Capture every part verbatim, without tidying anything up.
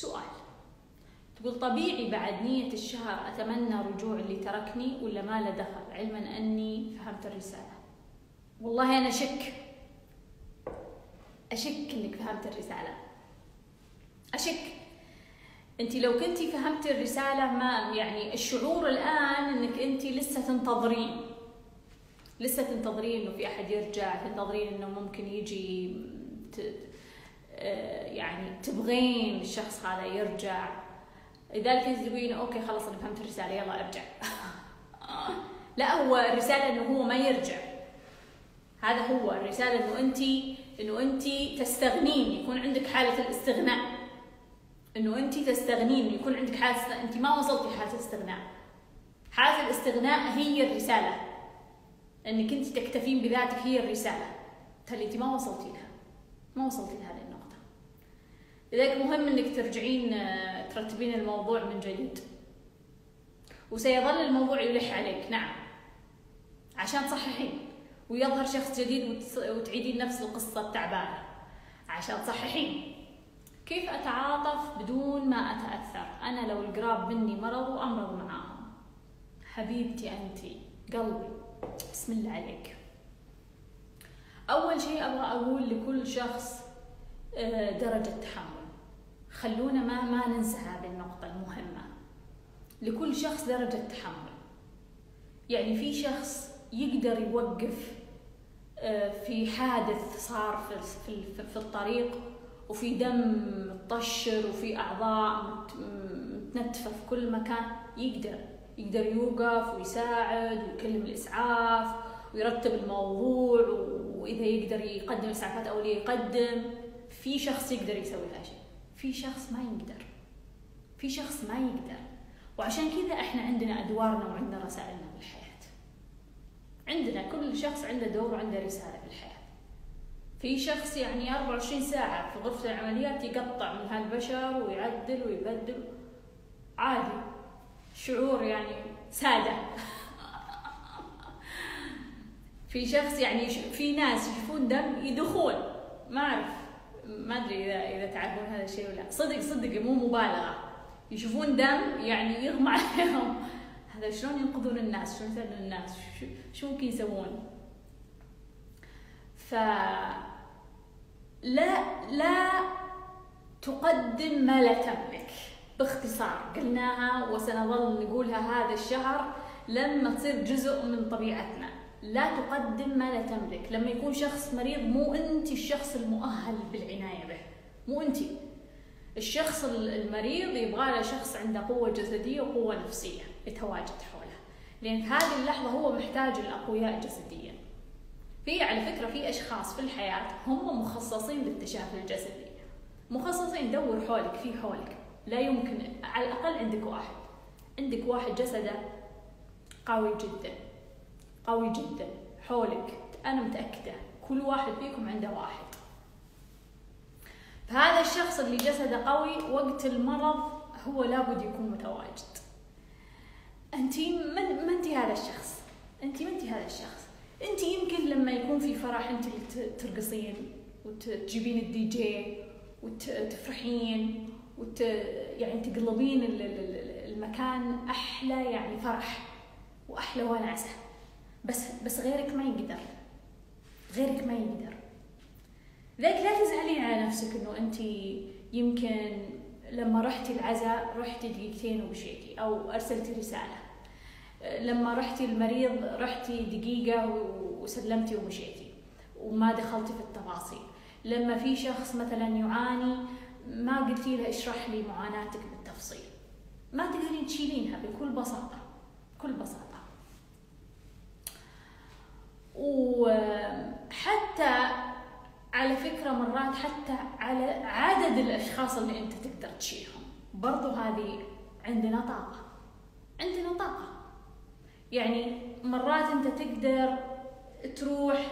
سؤال، تقول طبيعي بعد نية الشهر أتمنى رجوع اللي تركني ولا ما له دخل، علما أني فهمت الرسالة. والله أنا أشك أشك أنك فهمت الرسالة، أشك. أنت لو كنتي فهمتي الرسالة ما يعني الشعور الآن أنك أنت لسه تنتظرين، لسه تنتظرين أنه في أحد يرجع، تنتظرين أنه ممكن يجي يعني تبغين الشخص هذا يرجع، لذلك تقولين أوكي خلاص أنا فهمت الرسالة يلا أرجع. لا، هو الرسالة أنه هو ما يرجع، هذا هو الرسالة، أنه أنت أنه أنت تستغنين، يكون عندك حالة الاستغناء، انه انت تستغنين، يكون عندك حاله، انت ما وصلتي حاله الاستغناء. حاله الاستغناء هي الرساله، انك انت تكتفين بذاتك هي الرساله، تالي انت ما وصلتي لها، ما وصلتي لهذه النقطه. لذلك مهم انك ترجعين ترتبين الموضوع من جديد، وسيظل الموضوع يلح عليك، نعم، عشان تصححين ويظهر شخص جديد وتعيدين نفس القصه التعبانه، عشان تصححين. كيف أتعاطف بدون ما أتأثر؟ أنا لو القراب مني مرضوا أمرض معاهم. حبيبتي أنتي، قلبي، بسم الله عليك. أول شيء أبغى أقول لكل شخص درجة تحمل، خلونا ما ما ننسى هذه النقطة المهمة. لكل شخص درجة تحمل، يعني في شخص يقدر يوقف في حادث صار في في الطريق، وفي دم متطشر وفي أعضاء متنتفة في كل مكان، يقدر يقدر يوقف ويساعد ويكلم الإسعاف ويرتب الموضوع، وإذا يقدر يقدم إسعافات أولية يقدم. في شخص يقدر يسوي هذا الشيء، في شخص ما يقدر، في شخص ما يقدر. وعشان كذا إحنا عندنا أدوارنا وعندنا رسائلنا بالحياة، عندنا كل شخص عنده دور وعنده رسالة بالحياة. في شخص يعني أربعة وعشرين ساعة في غرفة العمليات يقطع من هالبشر ويعدل ويبدل، عادي، شعور يعني سادة. في شخص يعني في ناس يشوفون دم يدخون، ما أعرف، ما أدري إذا إذا تعرفون هذا الشيء ولا، صدق صدق مو مبالغة، يشوفون دم يعني يغمى عليهم. هذا شلون ينقذون الناس؟ شلون يساعدون الناس؟ شو شو ممكن يسوون؟ فلا لا تقدم ما لا تملك، باختصار قلناها وسنظل نقولها هذا الشهر لما تصير جزء من طبيعتنا. لا تقدم ما لا تملك، لما يكون شخص مريض مو انت الشخص المؤهل بالعناية به، مو انت. الشخص المريض يبغى له شخص عنده قوة جسدية وقوة نفسية يتواجد حوله، لأن في هذه اللحظة هو محتاج الأقوياء جسديا. في على فكرة في أشخاص في الحياة هم مخصصين بالتشافي الجسدي، مخصصين. دور حولك، في حولك، لا يمكن، على الأقل عندك واحد، عندك واحد جسده قوي جدا، قوي جدا حولك، أنا متأكدة كل واحد فيكم عنده واحد. فهذا الشخص اللي جسده قوي وقت المرض هو لابد يكون متواجد. أنتي ما أنتي هذا الشخص، أنتي ما أنتي هذا الشخص. انت يمكن لما يكون في فرح انت اللي ترقصين وتجيبين الدي جي وتفرحين وت يعني تقلبين المكان، احلى يعني فرح واحلى وناسه، بس بس غيرك ما يقدر، غيرك ما يقدر. لذلك لا تزعلين على نفسك انه انت يمكن لما رحتي العزاء رحتي دقيقتين ومشيتي، او ارسلتي رساله، لما رحتي المريض رحتي دقيقة وسلمتي ومشيتي وما دخلتي في التفاصيل، لما في شخص مثلا يعاني ما قلتي له اشرح لي معاناتك بالتفصيل، ما تقدرين تشيلينها بكل بساطة، بكل بساطة. وحتى على فكرة مرات حتى على عدد الأشخاص اللي أنت تقدر تشيلهم برضو، هذه عندنا طاقة، عندنا طاقة. يعني مرات انت تقدر تروح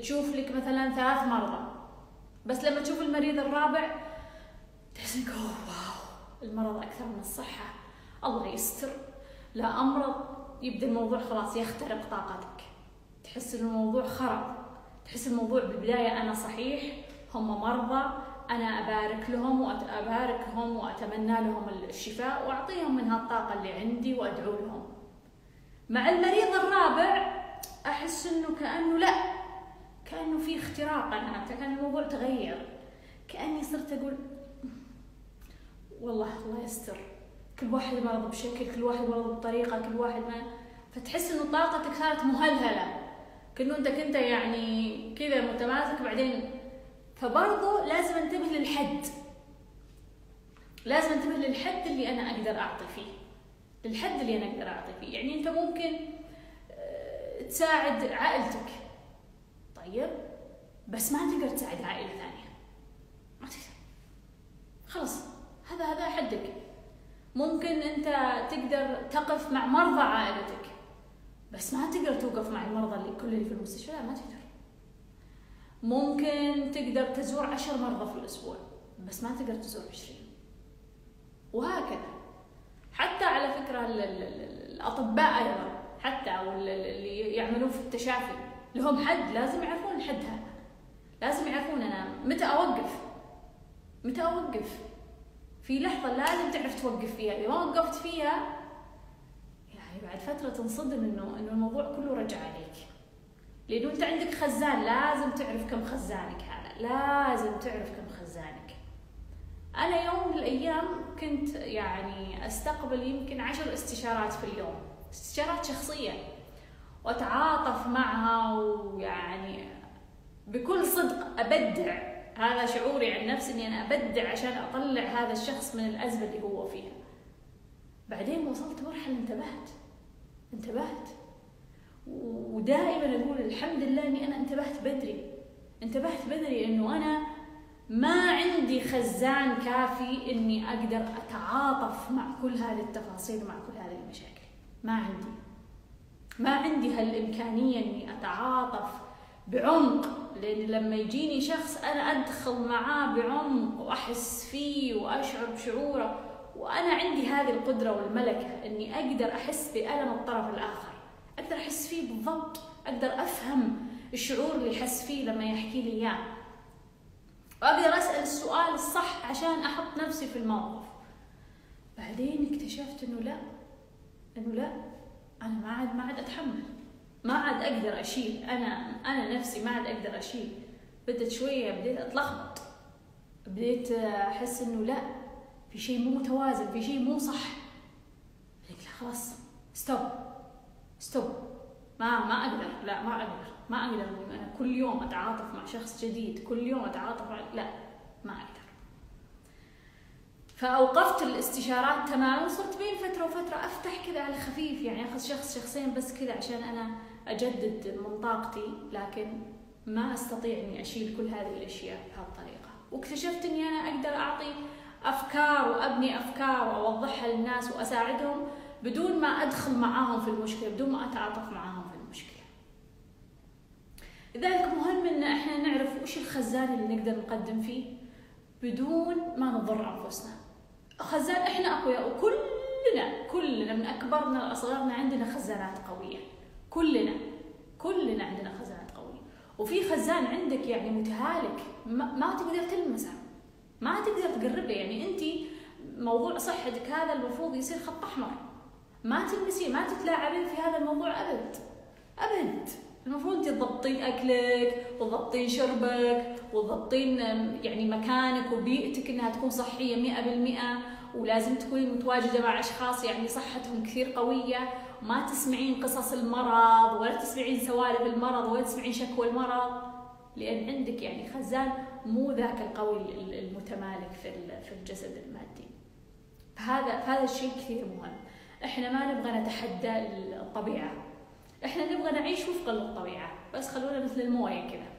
تشوف لك مثلا ثلاث مرضى، بس لما تشوف المريض الرابع تحس انك اوه واو المرض اكثر من الصحه، الله يستر، لا امرض، يبدا الموضوع خلاص يخترق طاقتك، تحس ان الموضوع خرب، تحس الموضوع بالبدايه انا صحيح، هم مرضى، أنا أبارك لهم وأباركهم وأتمنى لهم الشفاء وأعطيهم من هالطاقة اللي عندي وأدعو لهم. مع المريض الرابع أحس إنه كأنه لا، كأنه في اختراق، أنا كأن الموضوع تغير، كأني صرت أقول والله الله يستر، كل واحد مرض بشكل، كل واحد مرض بطريقة، كل واحد ما، فتحس إنه طاقتك صارت مهلهلة، كأنه أنت كنت يعني كذا متماسك بعدين. فبرضه لازم انتبه للحد، لازم انتبه للحد اللي انا اقدر اعطي فيه، للحد اللي انا اقدر اعطي فيه. يعني انت ممكن تساعد عائلتك، طيب، بس ما تقدر تساعد عائله ثانيه، ما تقدر، خلاص هذا هذا حدك. ممكن انت تقدر تقف مع مرضى عائلتك، بس ما تقدر توقف مع المرضى اللي كل اللي في المستشفى، لا ما تقدر. ممكن تقدر تزور عشر مرضى في الأسبوع، بس ما تقدر تزور عشرين، وهكذا. حتى على فكرة الأطباء أيضا، حتى أو اللي يعملون في التشافي لهم حد، لازم يعرفون الحد هذا، لازم يعرفون أنا متى أوقف، متى أوقف. في لحظة لازم تعرف توقف فيها، إذا ما وقفت فيها يعني بعد فترة تنصدم إنه إنه الموضوع كله رجع عليك. لأنه أنت عندك خزان، لازم تعرف كم خزانك هذا، لازم تعرف كم خزانك. أنا يوم من الأيام كنت يعني أستقبل يمكن عشر استشارات في اليوم، استشارات شخصية، وأتعاطف معها، ويعني بكل صدق أبدع. هذا شعوري عن نفسي إني أنا أبدع عشان أطلع هذا الشخص من الأزمة اللي هو فيها. بعدين وصلت مرحلة انتبهت، انتبهت. ودائما اقول الحمد لله اني انا انتبهت بدري، انتبهت بدري انه انا ما عندي خزان كافي اني اقدر اتعاطف مع كل هذه التفاصيل ومع كل هذه المشاكل، ما عندي، ما عندي هالامكانيه اني اتعاطف بعمق. لان لما يجيني شخص انا ادخل معاه بعمق واحس فيه واشعر بشعوره، وانا عندي هذه القدره والملكه اني اقدر احس بالم الطرف الاخر، أقدر أحس فيه بالضبط، أقدر أفهم الشعور اللي يحس فيه لما يحكي لي إياه، وأقدر أسأل السؤال الصح عشان أحط نفسي في الموقف. بعدين اكتشفت إنه لا، إنه لا، أنا ما عاد ما عاد أتحمل، ما عاد أقدر أشيل، أنا أنا نفسي ما عاد أقدر أشيل. بدت شوية، بديت أتلخبط، بديت أحس إنه لا، في شيء مو متوازن، في شيء مو صح. قلت لا خلاص، ستوب ستوب، ما ما اقدر، لا ما اقدر، ما اقدر انا كل يوم اتعاطف مع شخص جديد، كل يوم اتعاطف مع... لا ما اقدر. فاوقفت الاستشارات تماما، وصرت بين فتره وفتره افتح كذا على خفيف، يعني اخذ شخص شخصين بس كذا عشان انا اجدد من طاقتي، لكن ما استطيع اني اشيل كل هذه الاشياء بهالطريقه. واكتشفت اني انا اقدر اعطي افكار وابني افكار واوضحها للناس واساعدهم بدون ما أدخل معاهم في المشكلة، بدون ما أتعاطف معاهم في المشكلة. لذلك مهم إن إحنا نعرف وش الخزان اللي نقدر نقدم فيه بدون ما نضر أنفسنا. خزان، إحنا أقوياء، وكلنا كلنا من أكبرنا لأصغرنا عندنا خزانات قوية، كلنا كلنا عندنا خزانات قوية. وفي خزان عندك يعني متهالك، ما, ما تقدر تلمسه، ما تقدر تقرب له. يعني أنت موضوع صحتك هذا المفروض يصير خط أحمر، ما تلمسيه، ما تتلاعبين في هذا الموضوع ابد ابد. المفروض انت تضبطين اكلك وتضبطين شربك وتضبطين يعني مكانك وبيئتك انها تكون صحيه مئة بالمئة، ولازم تكوني متواجده مع اشخاص يعني صحتهم كثير قويه، وما تسمعين قصص المرض ولا تسمعين سوالف المرض ولا تسمعين شكوى المرض، لان عندك يعني خزان مو ذاك القوي المتمالك في في الجسد المادي. فهذا فهذا الشيء كثير مهم. احنا ما نبغى نتحدى الطبيعة، احنا نبغى نعيش وفقا للطبيعة، بس خلونا مثل الموية كذا،